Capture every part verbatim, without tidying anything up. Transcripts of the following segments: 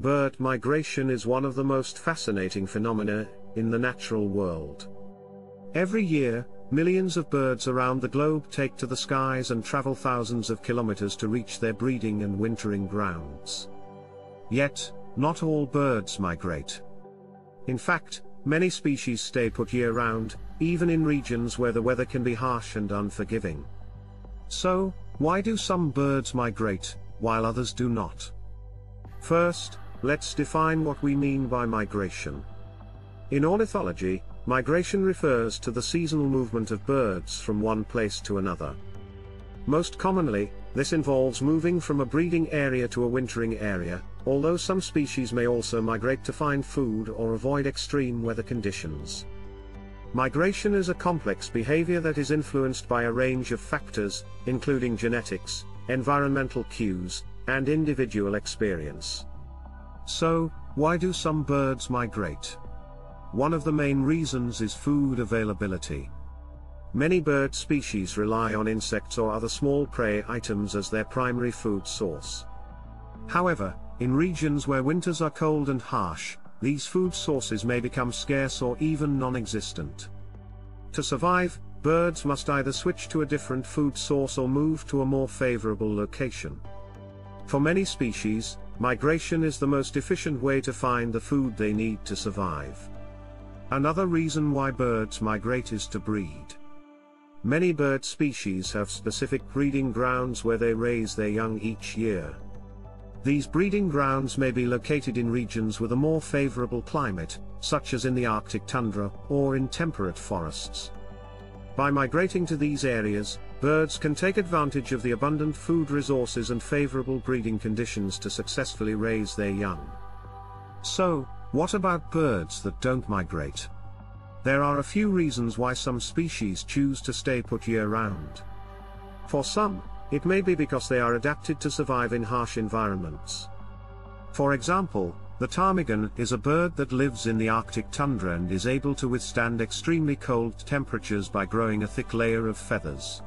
Bird migration is one of the most fascinating phenomena in the natural world. Every year, millions of birds around the globe take to the skies and travel thousands of kilometers to reach their breeding and wintering grounds. Yet, not all birds migrate. In fact, many species stay put year-round, even in regions where the weather can be harsh and unforgiving. So, why do some birds migrate, while others do not? First, let's define what we mean by migration. In ornithology, migration refers to the seasonal movement of birds from one place to another. Most commonly, this involves moving from a breeding area to a wintering area, although some species may also migrate to find food or avoid extreme weather conditions. Migration is a complex behavior that is influenced by a range of factors, including genetics, environmental cues, and individual experience. So, why do some birds migrate? One of the main reasons is food availability. Many bird species rely on insects or other small prey items as their primary food source. However, in regions where winters are cold and harsh, these food sources may become scarce or even non-existent. To survive, birds must either switch to a different food source or move to a more favorable location. For many species, migration is the most efficient way to find the food they need to survive. Another reason why birds migrate is to breed. Many bird species have specific breeding grounds where they raise their young each year. These breeding grounds may be located in regions with a more favorable climate, such as in the Arctic tundra, or in temperate forests. By migrating to these areas, birds can take advantage of the abundant food resources and favorable breeding conditions to successfully raise their young. So, what about birds that don't migrate? There are a few reasons why some species choose to stay put year-round. For some, it may be because they are adapted to survive in harsh environments. For example, the ptarmigan is a bird that lives in the Arctic tundra and is able to withstand extremely cold temperatures by growing a thick layer of feathers.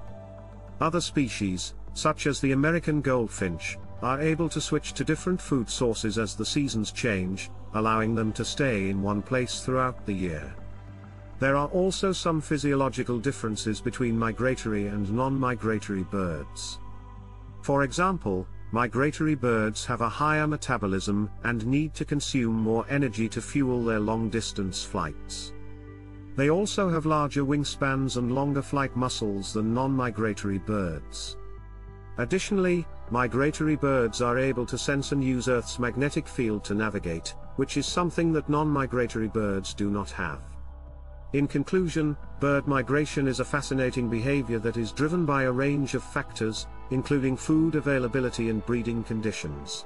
Other species, such as the American goldfinch, are able to switch to different food sources as the seasons change, allowing them to stay in one place throughout the year. There are also some physiological differences between migratory and non-migratory birds. For example, migratory birds have a higher metabolism and need to consume more energy to fuel their long-distance flights. They also have larger wingspans and longer flight muscles than non-migratory birds. Additionally, migratory birds are able to sense and use Earth's magnetic field to navigate, which is something that non-migratory birds do not have. In conclusion, bird migration is a fascinating behavior that is driven by a range of factors, including food availability and breeding conditions.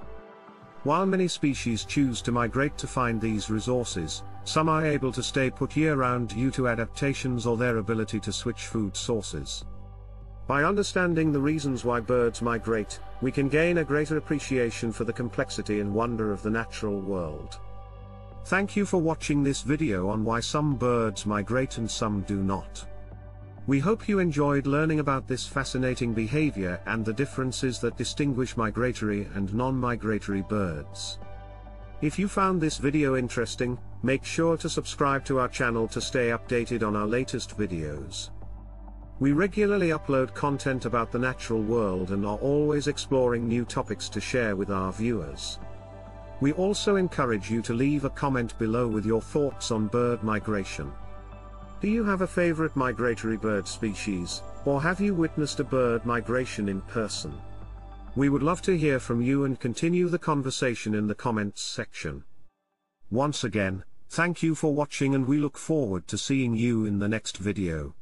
While many species choose to migrate to find these resources, some are able to stay put year-round due to adaptations or their ability to switch food sources. By understanding the reasons why birds migrate, we can gain a greater appreciation for the complexity and wonder of the natural world. Thank you for watching this video on why some birds migrate and some do not. We hope you enjoyed learning about this fascinating behavior and the differences that distinguish migratory and non-migratory birds. If you found this video interesting, make sure to subscribe to our channel to stay updated on our latest videos. We regularly upload content about the natural world and are always exploring new topics to share with our viewers. We also encourage you to leave a comment below with your thoughts on bird migration. Do you have a favorite migratory bird species, or have you witnessed a bird migration in person? We would love to hear from you and continue the conversation in the comments section. Once again, thank you for watching and we look forward to seeing you in the next video.